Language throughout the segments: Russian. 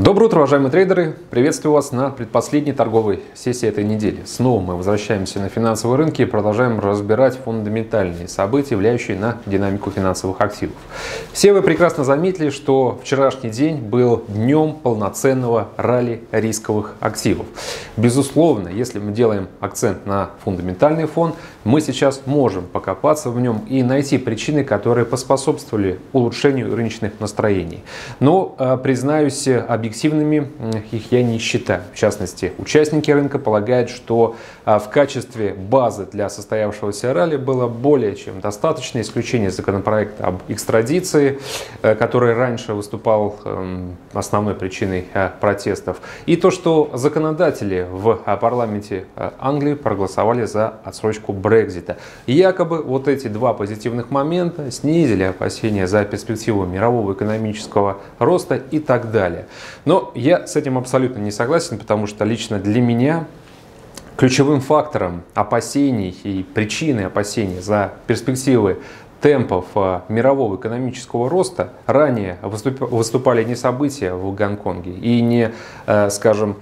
Доброе утро, уважаемые трейдеры! Приветствую вас на предпоследней торговой сессии этой недели. Снова мы возвращаемся на финансовые рынки и продолжаем разбирать фундаментальные события, влияющие на динамику финансовых активов. Все вы прекрасно заметили, что вчерашний день был днем полноценного ралли рисковых активов. Безусловно, если мы делаем акцент на фундаментальный фон, мы сейчас можем покопаться в нем и найти причины, которые поспособствовали улучшению рыночных настроений. Но, признаюсь, объективными их я не считаю. В частности, участники рынка полагают, что в качестве базы для состоявшегося ралли было более чем достаточно исключение законопроекта об экстрадиции, который раньше выступал основной причиной протестов, и то, что законодатели в парламенте Англии проголосовали за отсрочку Брексита. Якобы вот эти два позитивных момента снизили опасения за перспективу мирового экономического роста и так далее. Но я с этим абсолютно не согласен, потому что лично для меня ключевым фактором опасений и причины опасений за перспективы темпов мирового экономического роста ранее выступали не события в Гонконге и не, скажем,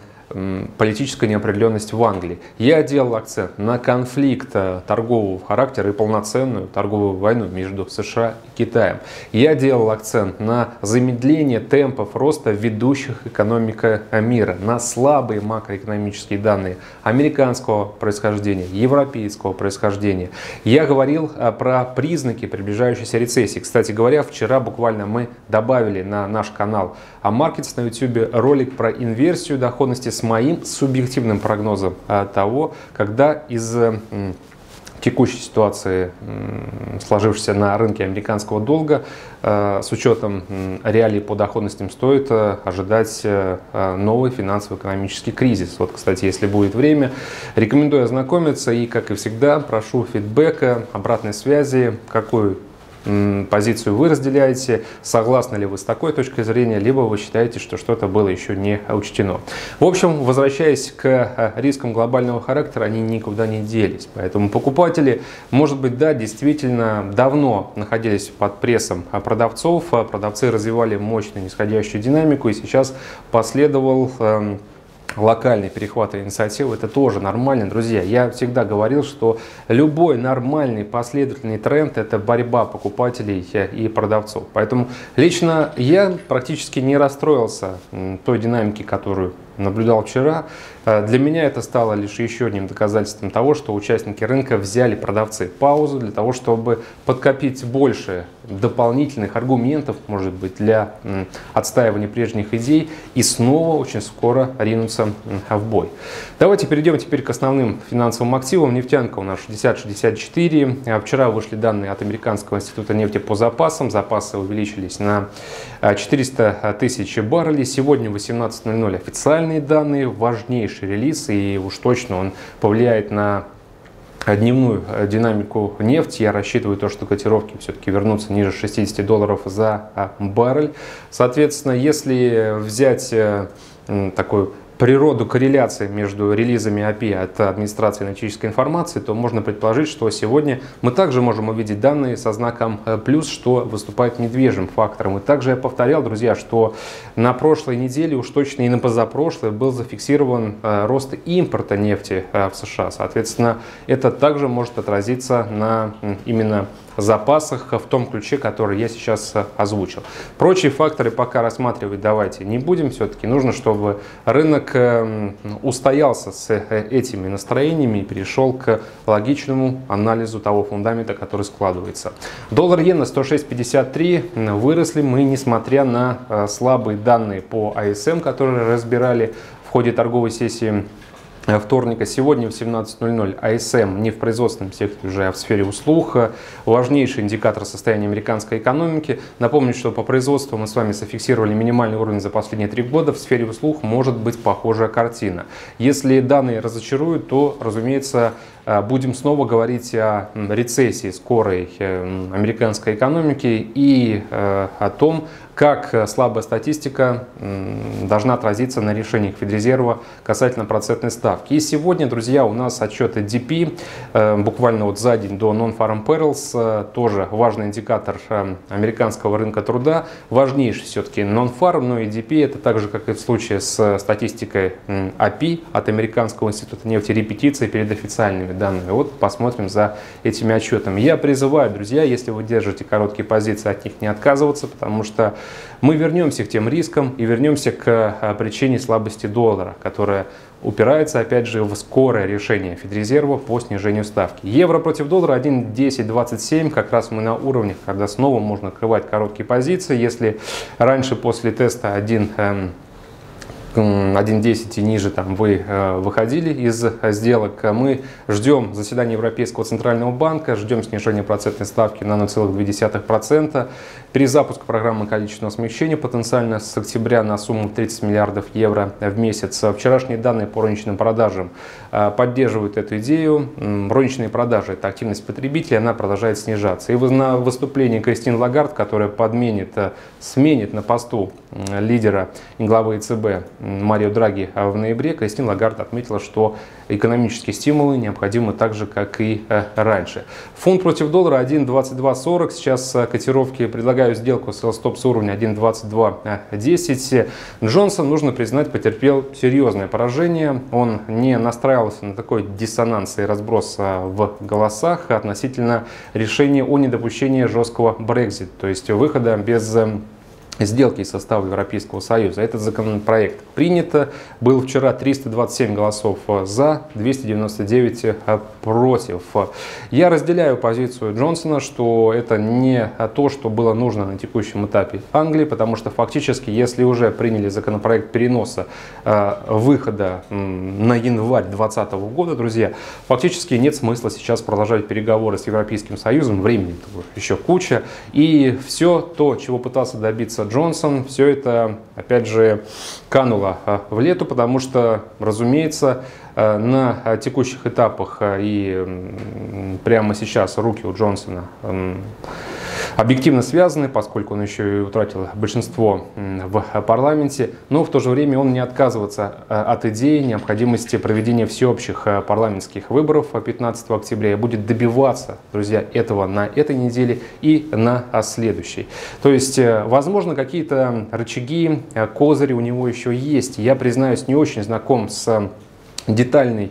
политическая неопределенность в Англии. Я делал акцент на конфликт торгового характера и полноценную торговую войну между США и Китаем. Я делал акцент на замедление темпов роста ведущих экономик мира, на слабые макроэкономические данные американского происхождения, европейского происхождения. Я говорил про признаки приближающейся рецессии. Кстати говоря, вчера буквально мы добавили на наш канал AMarkets на YouTube ролик про инверсию доходности с моим субъективным прогнозом того, когда из текущей ситуации, сложившейся на рынке американского долга, с учетом реалий по доходностям стоит ожидать новый финансово-экономический кризис. Вот, кстати, если будет время, рекомендую ознакомиться и, как и всегда, прошу фидбэка, обратной связи, какую позицию вы разделяете, согласны ли вы с такой точкой зрения, либо вы считаете, что что-то было еще не учтено. В общем, возвращаясь к рискам глобального характера, они никуда не делись. Поэтому покупатели, может быть, да, действительно давно находились под прессом продавцов, продавцы развивали мощную нисходящую динамику, и сейчас последовал локальный перехват инициативы. Это тоже нормально, друзья. Я всегда говорил, что любой нормальный последовательный тренд – это борьба покупателей и продавцов. Поэтому лично я практически не расстроился той динамике, которую наблюдал вчера. Для меня это стало лишь еще одним доказательством того, что участники рынка взяли, продавцы, паузу для того, чтобы подкопить больше дополнительных аргументов, может быть, для отстаивания прежних идей и снова очень скоро ринуться в бой. Давайте перейдем теперь к основным финансовым активам. Нефтянка у нас 60-64. Вчера вышли данные от Американского института нефти по запасам. Запасы увеличились на 400 тысяч баррелей. Сегодня в 18:00 официально данные, важнейший релиз, и уж точно он повлияет на дневную динамику нефти. Я рассчитываю то, что котировки все-таки вернутся ниже $60 за баррель. Соответственно, если взять такой природу корреляции между релизами API от администрации аналитической информации, то можно предположить, что сегодня мы также можем увидеть данные со знаком плюс, что выступает недвижим фактором. И также я повторял, друзья, что на прошлой неделе, уж точно и на позапрошлой, был зафиксирован рост импорта нефти в США. Соответственно, это также может отразиться на именно запасах в том ключе, который я сейчас озвучил. Прочие факторы пока рассматривать давайте не будем. Все-таки нужно, чтобы рынок устоялся с этими настроениями и перешел к логичному анализу того фундамента, который складывается. Доллар-иена 106.53. Выросли мы, несмотря на слабые данные по ISM, которые разбирали в ходе торговой сессии вторника. Сегодня в 17:00 ISM не в производственном секторе уже, а в сфере услуг. Важнейший индикатор состояния американской экономики. Напомню, что по производству мы с вами зафиксировали минимальный уровень за последние 3 года. В сфере услуг может быть похожая картина. Если данные разочаруют, то, разумеется, будем снова говорить о рецессии скорой американской экономики и о том, как слабая статистика должна отразиться на решениях Федрезерва касательно процентной ставки. И сегодня, друзья, у нас отчеты GDP, буквально вот за день до Non-Farm Payrolls, тоже важный индикатор американского рынка труда, важнейший все-таки Non-Farm, но и GDP, это так же, как и в случае с статистикой API от Американского института нефти, репетиции перед официальными данными. Вот посмотрим за этими отчетами. Я призываю, друзья, если вы держите короткие позиции, от них не отказываться, потому что мы вернемся к тем рискам и вернемся к причине слабости доллара, которая упирается, опять же, в скорое решение Федрезерва по снижению ставки. Евро против доллара 1.1027, как раз мы на уровнях, когда снова можно открывать короткие позиции. Если раньше после теста 1.10 и ниже там вы выходили из сделок. Мы ждем заседания Европейского Центрального Банка, ждем снижения процентной ставки на 0,2%, перезапуск программы количественного смягчения потенциально с октября на сумму 30 миллиардов евро в месяц. Вчерашние данные по рыночным продажам поддерживают эту идею. Рыночные продажи – это активность потребителей, она продолжает снижаться. И на выступлении Кристины Лагард, которая сменит на посту лидера и главы ЕЦБ Марио Драги в ноябре, Кристина Лагард отметила, что экономические стимулы необходимы так же, как и раньше. Фунт против доллара 1.2240. Сейчас котировки предлагаю сделку с стоп с уровня 1.2210. Джонсон, нужно признать, потерпел серьезное поражение. Он не настраивался на такой диссонанс и разброс в голосах относительно решения о недопущении жесткого Brexit, то есть выхода без сделки из состава Европейского Союза. Этот законопроект принято. Был вчера 327 голосов за, 299 против. Я разделяю позицию Джонсона, что это не то, что было нужно на текущем этапе Англии, потому что фактически, если уже приняли законопроект переноса выхода на январь 2020 года, друзья, фактически нет смысла сейчас продолжать переговоры с Европейским Союзом. Времени еще куча. И все то, чего пытался добиться Джонсон, все это, опять же, кануло в лету, потому что, разумеется, на текущих этапах и прямо сейчас руки у Джонсона объективно связаны, поскольку он еще и утратил большинство в парламенте, но в то же время он не отказывается от идеи необходимости проведения всеобщих парламентских выборов 15 октября и будет добиваться, друзья, этого на этой неделе и на следующей. То есть, возможно, какие-то рычаги, козыри у него еще есть. Я, признаюсь, не очень знаком с детальной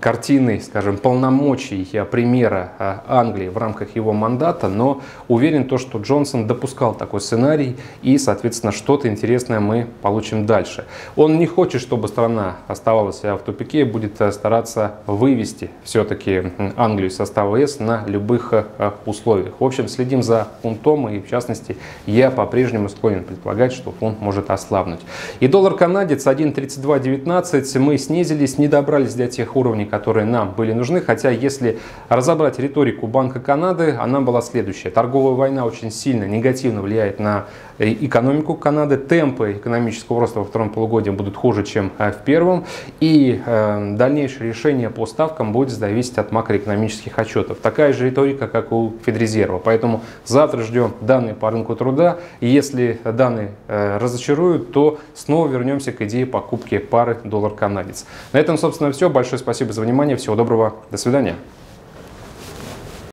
картины, скажем, полномочий премьера Англии в рамках его мандата, но уверен, что Джонсон допускал такой сценарий и, соответственно, что-то интересное мы получим дальше. Он не хочет, чтобы страна оставалась в тупике, будет стараться вывести все-таки Англию из состава ЕС на любых условиях. В общем, следим за фунтом, и в частности, я по-прежнему склонен предполагать, что фунт может ослабнуть. И доллар-канадец 1.3219, мы снизились, не добрались до тех уровней, которые нам были нужны. Хотя, если разобрать риторику Банка Канады, она была следующая. Торговая война очень сильно негативно влияет на экономику Канады. Темпы экономического роста во втором полугодии будут хуже, чем в первом. И дальнейшее решение по ставкам будет зависеть от макроэкономических отчетов. Такая же риторика, как у Федрезерва. Поэтому завтра ждем данные по рынку труда. И если данные разочаруют, то снова вернемся к идее покупки пары доллар-канадец. На этом, собственно, все. Большое спасибо за внимание. Всего доброго. До свидания.